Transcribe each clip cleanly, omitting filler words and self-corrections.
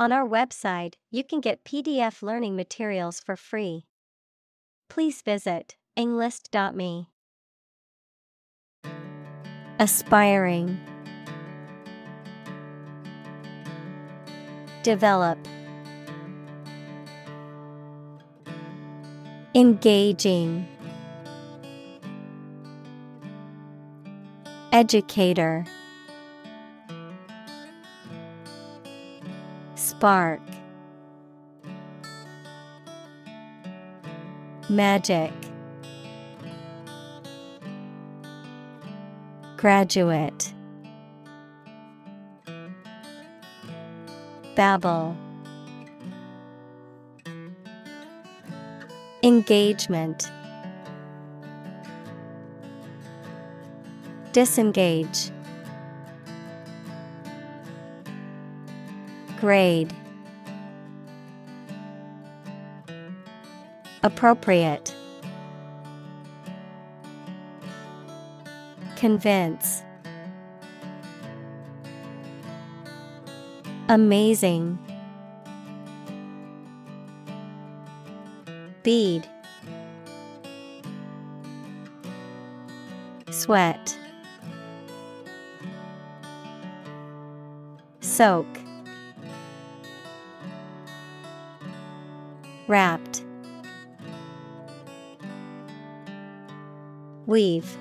On our website, you can get PDF learning materials for free. Please visit Englist.me. Aspiring, develop, engaging, educator, spark, magic, graduate, babble, engagement, disengage, grade, appropriate, convince, amazing, bead, sweat, soak, wrapped, weave,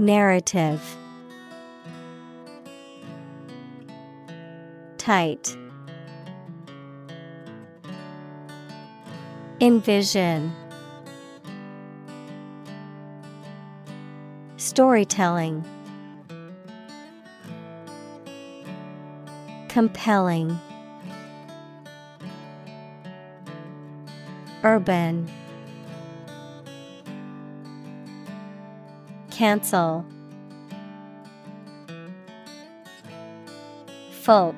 narrative, tight, envision, storytelling, compelling, urban, cancel, folk,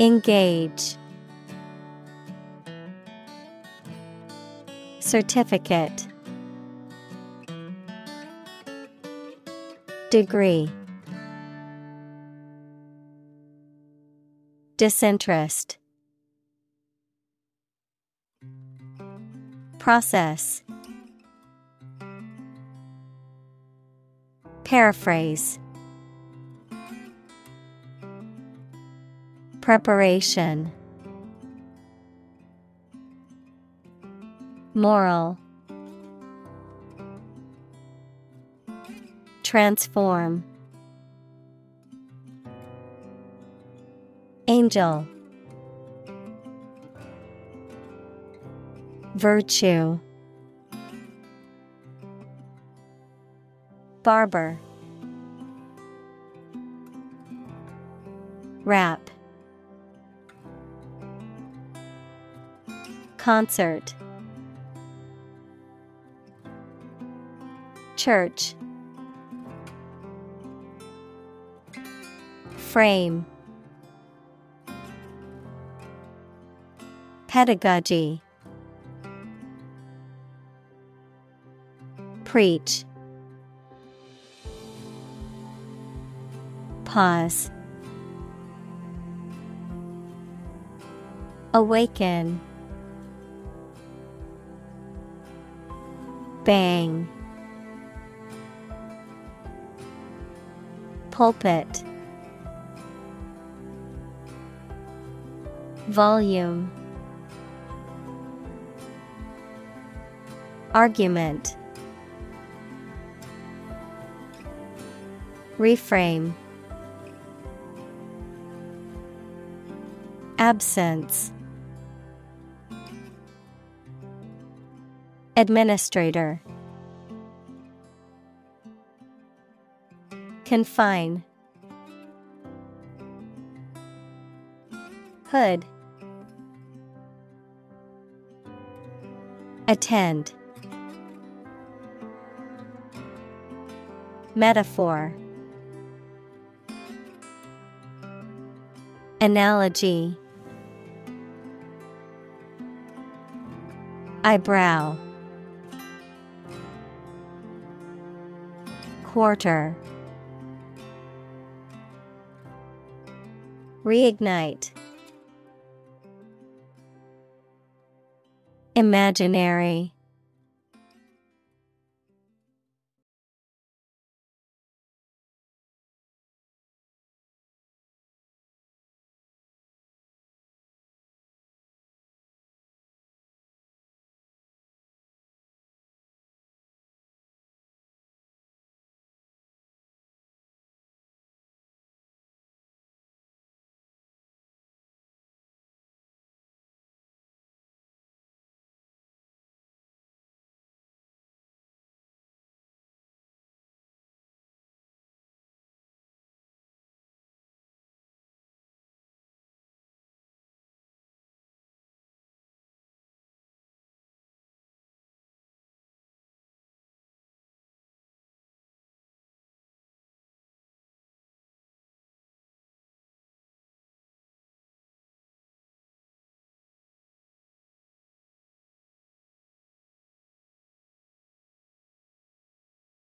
engage, certificate, degree, disinterest, process, paraphrase, preparation, moral, transform, angel, virtue, barber, rap, concert, church, frame, pedagogy, preach, pause, awaken, bang, pulpit, volume, argument, reframe, absence, administrator, confine, hood, attend, metaphor, analogy, eyebrow, Quarter. Reignite. Imaginary.